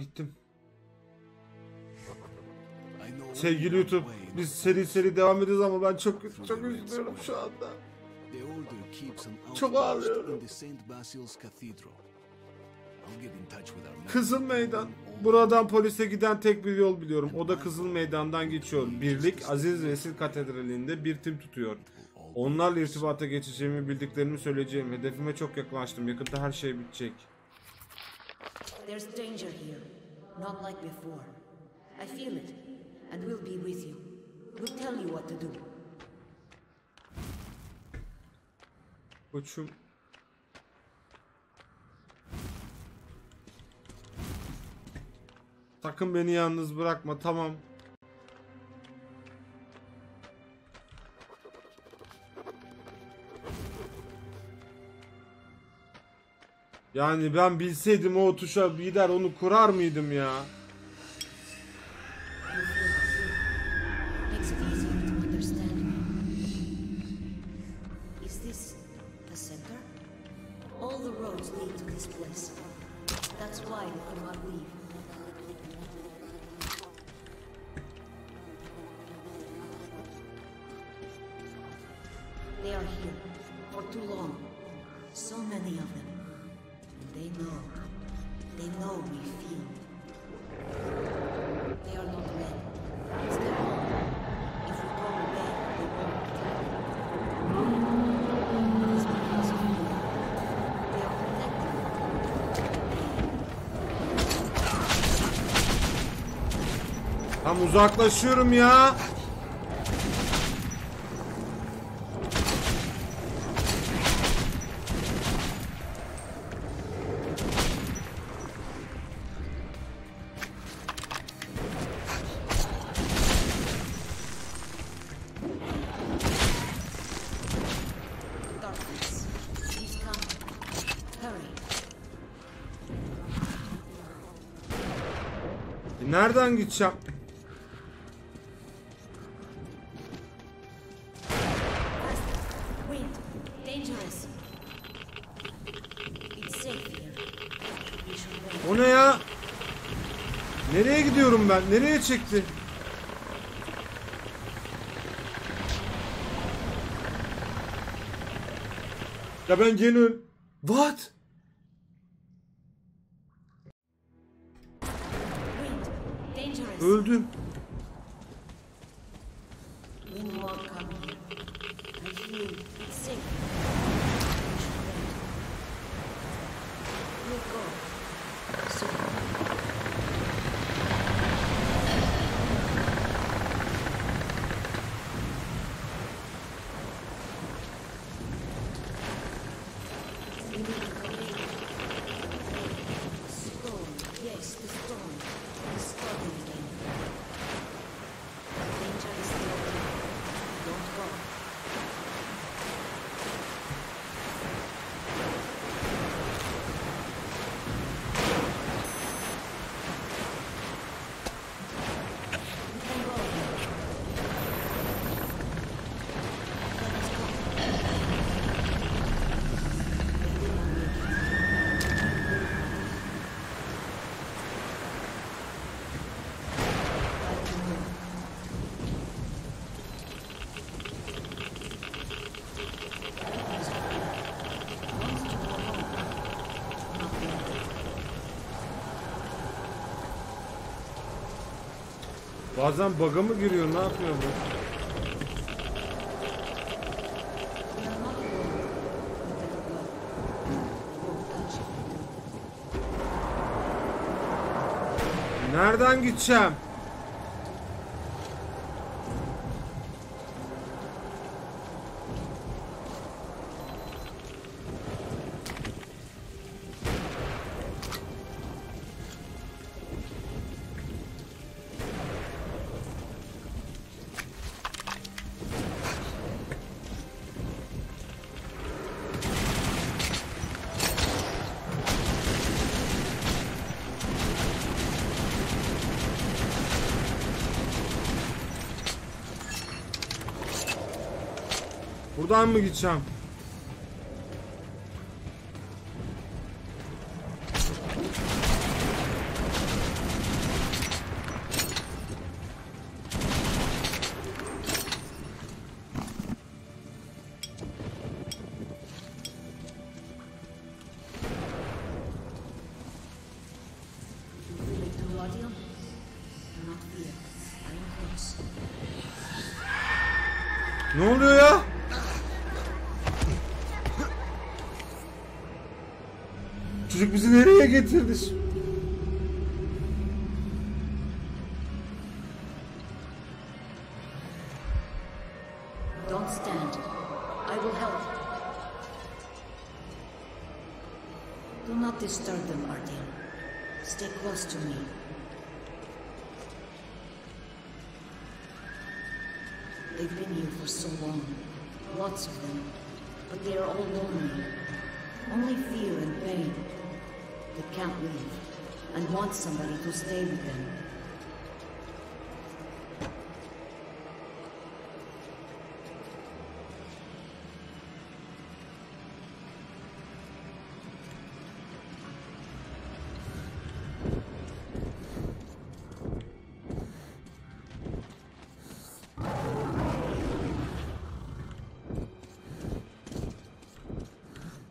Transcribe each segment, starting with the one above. Gittim. Sevgili YouTube, biz seri devam ediyoruz ama ben çok üzülüyorum şu anda. Çok ağlıyorum. Kızıl Meydan. Buradan polise giden tek bir yol biliyorum. O da Kızıl Meydan'dan geçiyor. Birlik Aziz Vesil Katedrali'nde bir tim tutuyor. Onlarla irtibata geçeceğimi, bildiklerimi söyleyeceğim. Hedefime çok yaklaştım. Yakında her şey bitecek. Koçum. Sakın beni yalnız bırakma, tamam. Yani ben bilseydim o tuşa gider onu kurar mıydım ya? Tam uzaklaşıyorum ya. Nereden gideceğim? O ne ya? Nereye gidiyorum ben? Nereye çekti? Ya ben geliyorum. What? Öldüm. Bazen bug'a mı giriyor, ne yapıyor bu? Nereden gideceğim? Buradan mı gideceğim? Artyom, do not fear. I am close. Ne oluyor ya? Çocuk bizi nereye getirdi? Don't stand. I will help. Do not disturb them, Artyom. Stay close to me. They've been here for so long, lots of them, but they are all lonely. Only fear and pain. They can't leave, and want somebody to stay with them.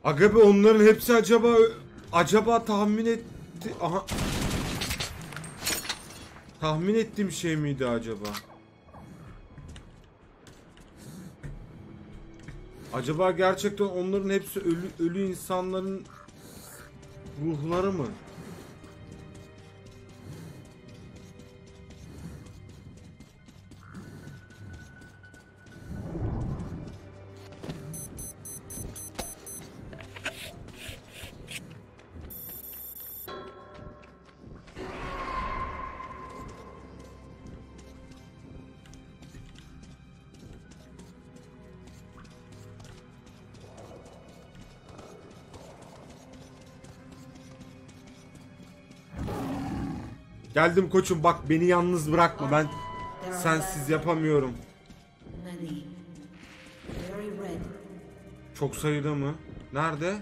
Aga be, onların hepsi acaba tahmin etti. Aha. Tahmin ettiğim şey miydi acaba? Acaba gerçekten onların hepsi ölü insanların ruhları mı? Geldim koçum, bak beni yalnız bırakma, ben sensiz yapamıyorum. Çok sayıda mı? Nerede?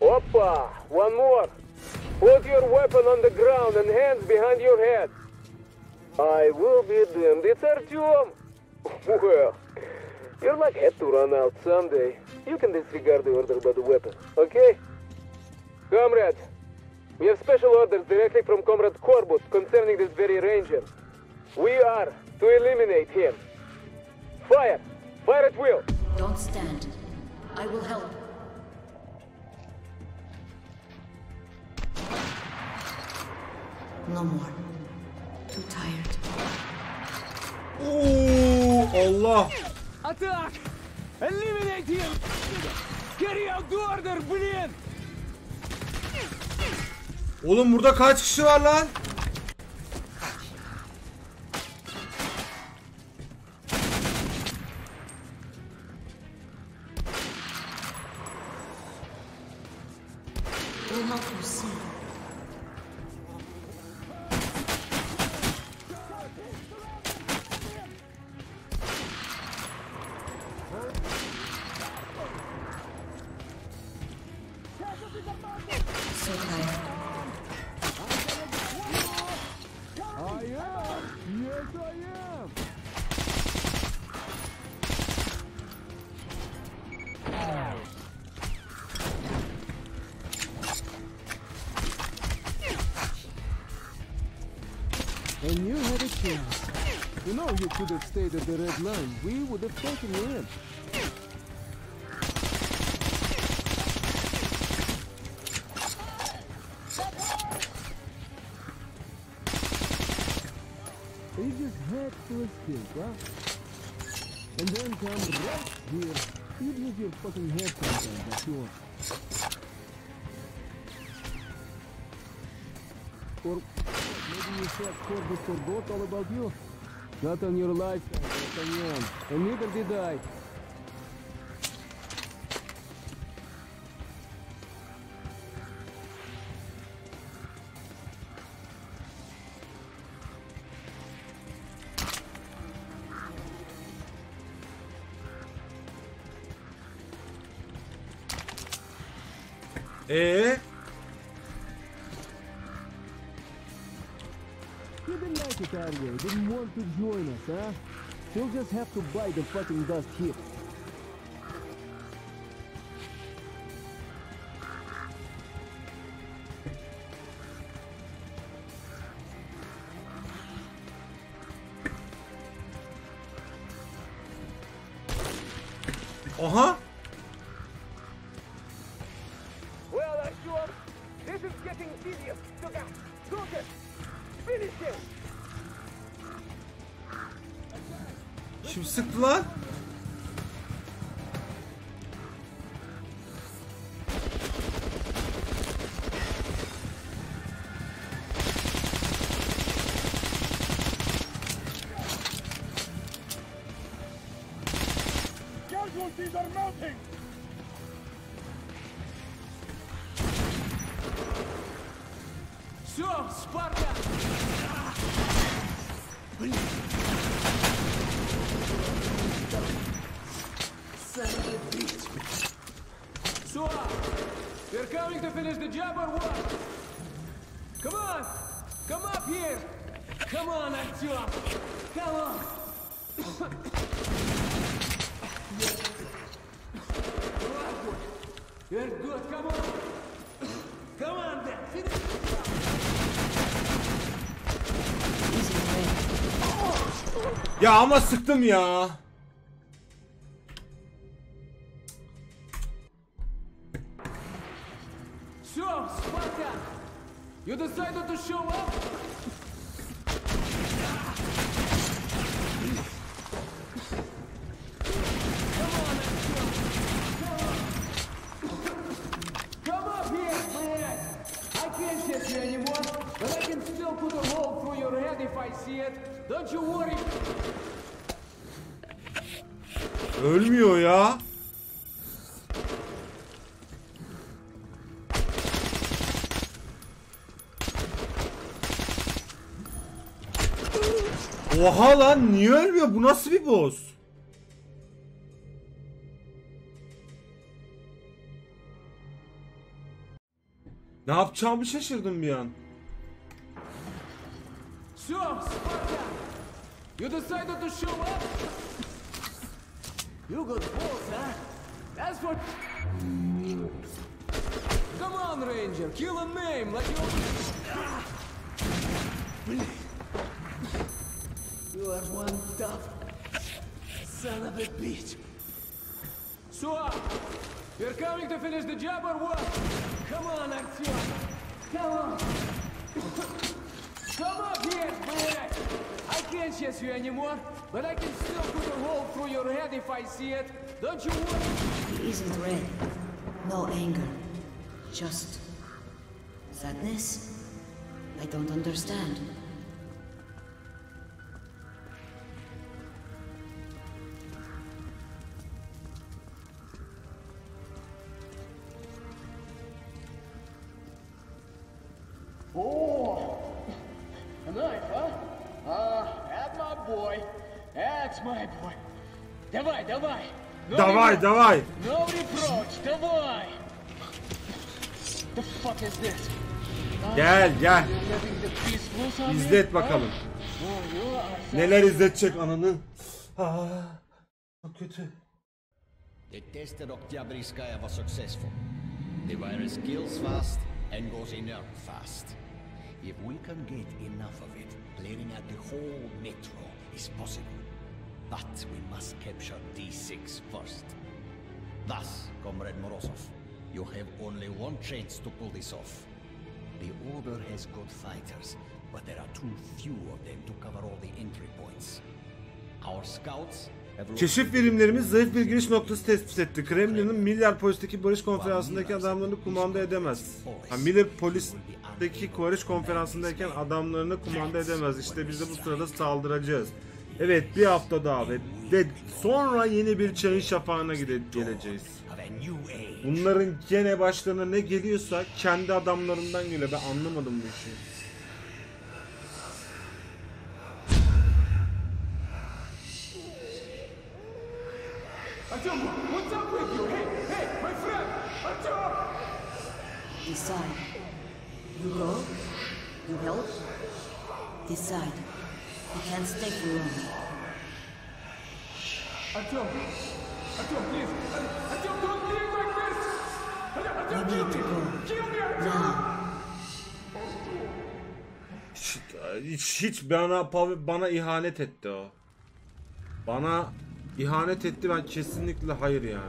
Hoppa, one more. Put your weapon on the ground and hands behind your head. I will be damned, it's Artyom. Well, your luck had to run out someday. You can disregard the order by the weapon, okay? Comrades, we have special orders directly from Comrade Korbut concerning this very ranger. We are to eliminate him. Fire! Fire at will! Don't stand. I will help. No more. Too tired. Oh, Allah! Attack! Eliminate him! Carry out the order, блин! Oğlum burada kaç kişi var lan? And you had a chance. You know, you could have stayed at the red line. We would have taken you in. They just had to escape, huh? And then come right here. Even if your fucking head comes out, that's yours. Or maybe you said Korbut forgot all about you. Not on your lifetime, not on your own. And neither did I. You didn't like it that way. Didn't want to join us, huh? We'll just have to bite the fucking dust here. Aha. Well, Artyom, this is getting serious. Look out. Go get. Finish him. Kim sıktı lan? Ya ama sıktım ya. You decided to show up. Come up here, man. I can't hit you anymore, but I can still put a hole through your head if I see it. Don't you worry. Ölmüyor ya. Oha lan, niye ölmüyor? Bu nasıl bir boss? Ne yapacağımı şaşırdım bir an. You decided to show up. You got balls, huh? That's what. Come on, Ranger, kill a name like you. You are one tough son of a bitch. So, you're coming to finish the job or what? Come on, Artyom. Come on. Come up here, boy. I can't chase you anymore, but I can still put a hole through your head if I see it. Don't you worry. He isn't red. No anger. Just sadness. I don't understand. Oh, a knife, huh? That's my boy. That's my boy. Давай, давай. Давай, давай. No reproach, давай. The fuck is this? Gel, gel. İzlet bakalım. Neler izletecek ananı? Ah, çok kötü. The test of Oktyabrskaya was successful. The virus kills fast and goes inert fast. If we can get enough of it, clearing out the whole metro is possible. But we must capture D6 first. Thus, Comrade Morozov, you have only one chance to pull this off. The Order has good fighters, but there are too few of them to cover all the entry points. Our scouts... Keşif birimlerimiz zayıf bir giriş noktası tespit etti. Kremlin'in Miller Polis'teki barış konferansındaki adamlarını kumanda edemez. Miller Polis'teki barış konferansındayken adamlarını kumanda edemez. İşte biz de bu sırada saldıracağız. Evet, bir hafta daha ve sonra yeni bir çayın şafağına geleceğiz. Bunların gene başlarına ne geliyorsa kendi adamlarından geliyor. Ben anlamadım bu işi. Artyom, what's up with you? Hey, hey, my friend! Artyom! decide. You go, you help, decide. You can't stay for long. Artyom, please! Artyom, don't leave like this! Artyom, kill me! Kill me, Artyom! Hiç bana ihanet etti o. Bana ihanet etti, ben kesinlikle hayır ya.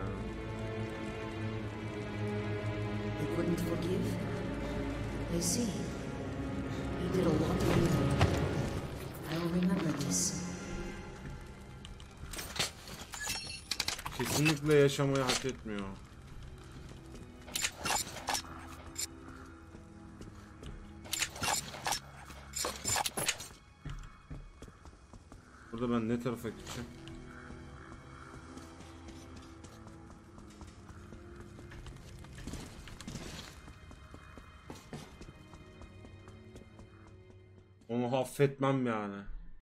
Kesinlikle yaşamayı hak etmiyor. Burada ben ne tarafa gideceğim? Onu affetmem yani.